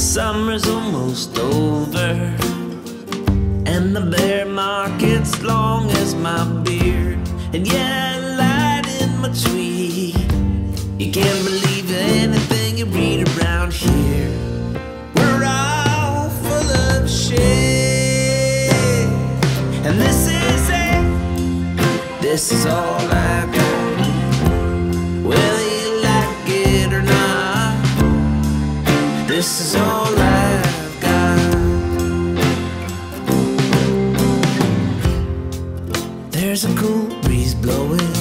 Summer's almost over, and the bear market's long as my beard. And yeah, I lied in my tweet. You can't believe anything you read around here. We're all full of shit, and this is it. This is all I got. Well, this is all I've got. There's a cool breeze blowing,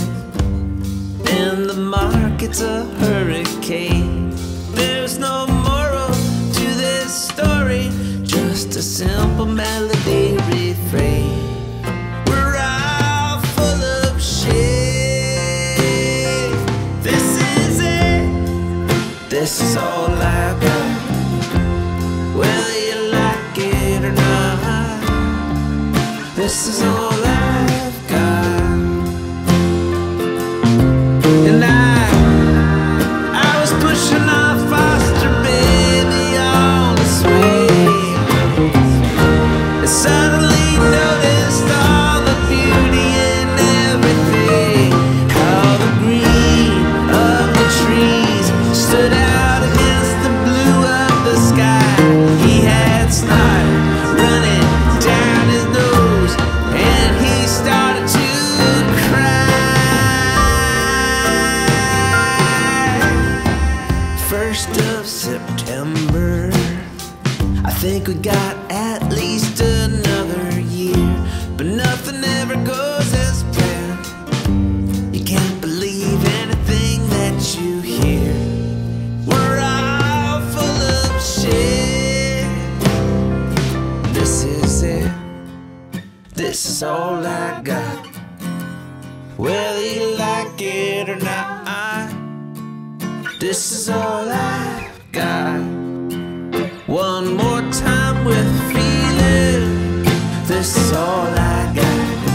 and the market's a hurricane. There's no moral to this story, just a simple melody refrain. We're all full of shit. This is it. This is all I've got. Whether you like it or not, this is all I've got. And I was pushing our foster baby on the swing, and suddenly noticed all the beauty in everything. How the green of the trees stood out against the blue of the sky. It's not running down his nose, and he started to cry. 1st of September, I think we got at least another year, but nothing ever goes as planned. You can't believe anything that you hear. We're all full of shit. This is it. This is all I got. Whether you like it or not, this is all I've got. One more time with feeling. This is all I got.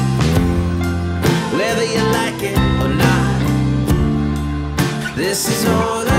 Whether you like it or not, this is all I got.